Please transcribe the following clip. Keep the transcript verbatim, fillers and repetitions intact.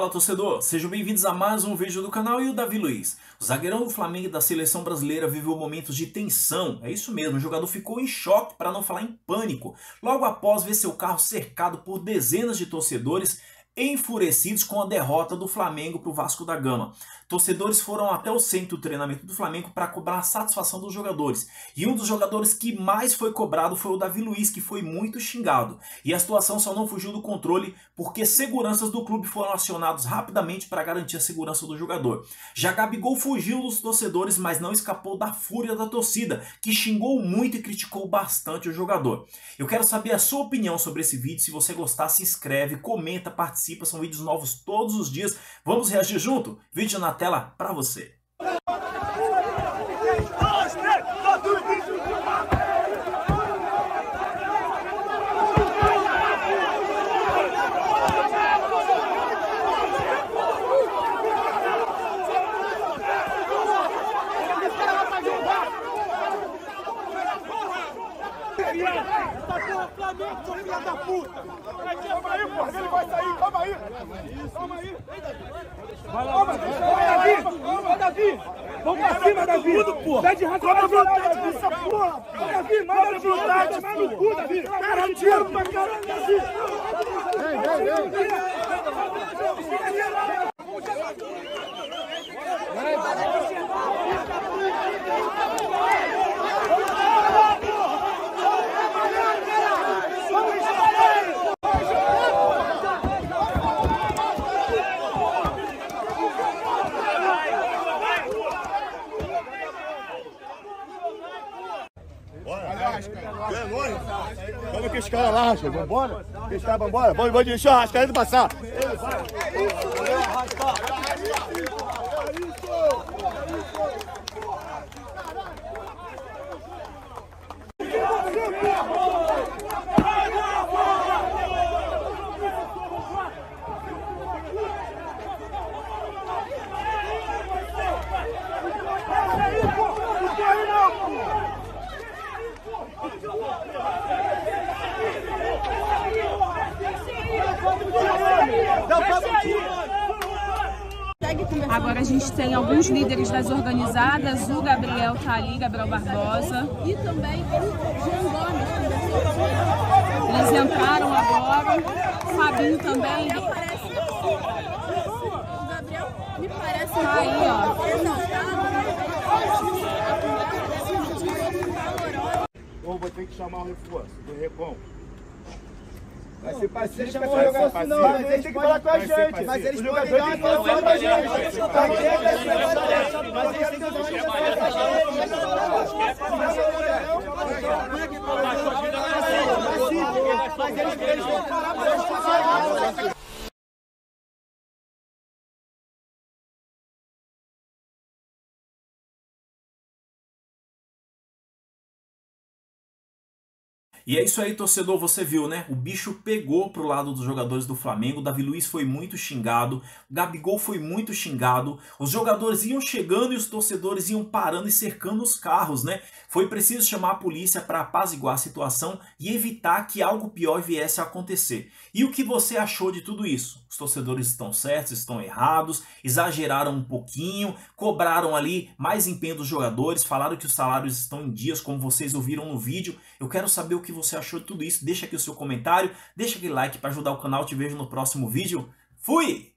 Fala, torcedor! Sejam bem-vindos a mais um vídeo do canal. E o David Luiz, o zagueirão do Flamengo e da seleção brasileira, viveu momentos de tensão. É isso mesmo, o jogador ficou em choque, para não falar em pânico, logo após ver seu carro cercado por dezenas de torcedores enfurecidos com a derrota do Flamengo para o Vasco da Gama. Torcedores foram até o centro de treinamento do Flamengo para cobrar a satisfação dos jogadores. E um dos jogadores que mais foi cobrado foi o David Luiz, que foi muito xingado. E a situação só não fugiu do controle porque seguranças do clube foram acionados rapidamente para garantir a segurança do jogador. Já Gabigol fugiu dos torcedores, mas não escapou da fúria da torcida, que xingou muito e criticou bastante o jogador. Eu quero saber a sua opinião sobre esse vídeo. Se você gostar, se inscreve, comenta, participa. São vídeos novos todos os dias. Vamos reagir junto? Vídeo na tela para você. Filha da puta! Calma aí, porra! Ele vai sair! Calma aí! Calma aí! Vai lá! Vai, Davi! Vai, Davi! Vamos pra cima, Davi! Pede racional, Davi! Essa porra! Davi, manda vontade! Manda no cu, Davi! Cara, tiro pra caralho, Davi! Vem, vem, vem! Vamos que os caras lá, Rasca. Vambora. Os caras, vambora. Vamos, vamos deixar o Rascaeta passar. Ei, vai. É isso. É isso. Agora a gente tem alguns líderes das organizadas, o Gabriel tá ali, Gabriel Barbosa. E também o João Gomes. Eles entraram agora, o Fabinho também. O Gabriel me parece um pouco exaltado. Ou vou ter que chamar o reforço do Recon. Vai ser parceiro, não, vai ser parceiro. Não, mas eles têm que falar com a gente. Mas eles podem dar uma informação pra gente. Mas eles têm que falar pra gente. E é isso aí, torcedor, você viu, né? O bicho pegou pro lado dos jogadores do Flamengo, o David Luiz foi muito xingado, o Gabigol foi muito xingado, os jogadores iam chegando e os torcedores iam parando e cercando os carros, né? Foi preciso chamar a polícia para apaziguar a situação e evitar que algo pior viesse a acontecer. E o que você achou de tudo isso? Os torcedores estão certos, estão errados, exageraram um pouquinho, cobraram ali mais empenho dos jogadores, falaram que os salários estão em dias, como vocês ouviram no vídeo. Eu quero saber o que você achou de tudo isso. Deixa aqui o seu comentário, deixa aquele like para ajudar o canal. Te vejo no próximo vídeo. Fui!